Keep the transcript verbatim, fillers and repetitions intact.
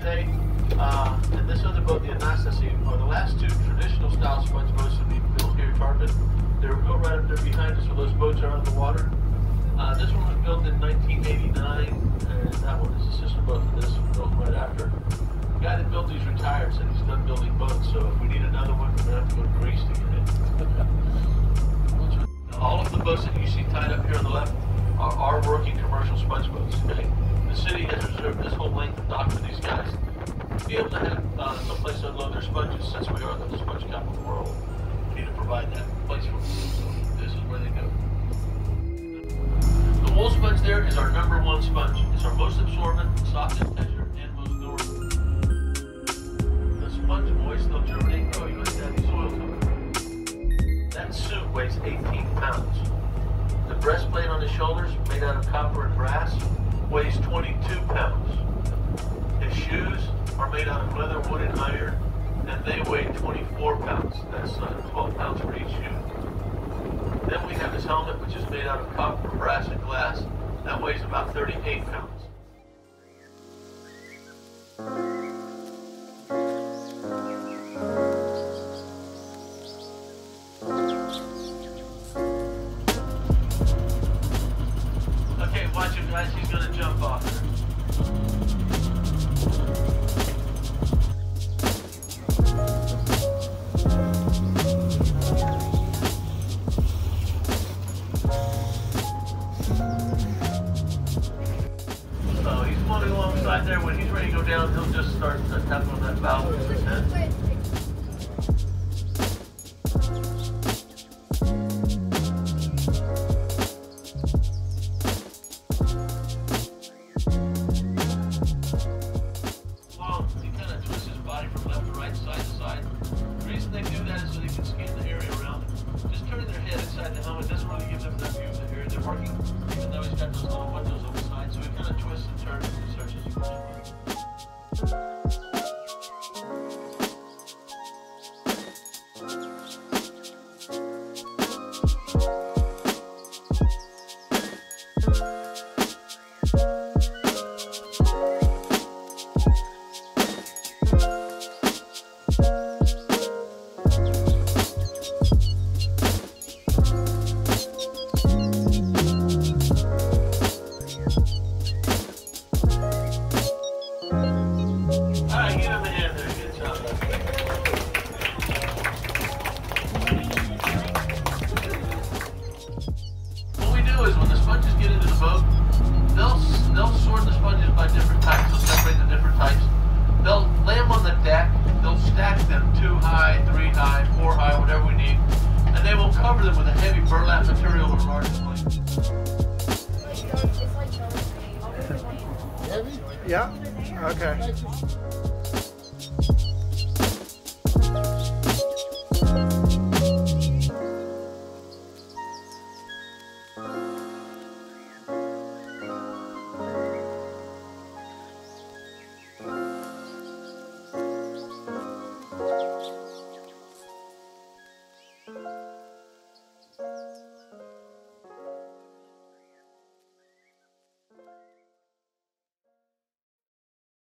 Today, uh, and this other boat, the Anastasi, are the last two traditional style sponge boats that we built here at Tarpon. They were built right up there behind us, so those boats are underwater. Uh, this one was built in nineteen eighty-nine, and that one is a sister boat to this one, built right after. The guy that built these retired, said he's done building boats, so if we need another one, we're going to have to go to Greece to get it. All of the boats that you see tied up here on the left are, are working commercial sponge boats. Okay? The city has reserved this whole length of dock for these guys to be able to have uh, some place to unload their sponges, since we are the sponge capital of the world. We need to provide that place for them. So this is where they go. The wool sponge there is our number one sponge. It's our most absorbent, softest texture, and most durable. The sponge moist they'll germinate. Oh, you must have these oil to it. That suit weighs eighteen pounds. The breastplate on the shoulders, made out of copper and brass, weighs twenty-two pounds. His shoes are made out of leather, wood, and iron, and they weigh twenty-four pounds. That's uh, twelve pounds for each shoe. Then we have his helmet, which is made out of copper, brass, and glass. That weighs about thirty-eight pounds. Watch it, guys, he's gonna jump off. So he's floating alongside there. When he's ready to go down, he'll just start tapping on that valve with his head. Yeah? Okay.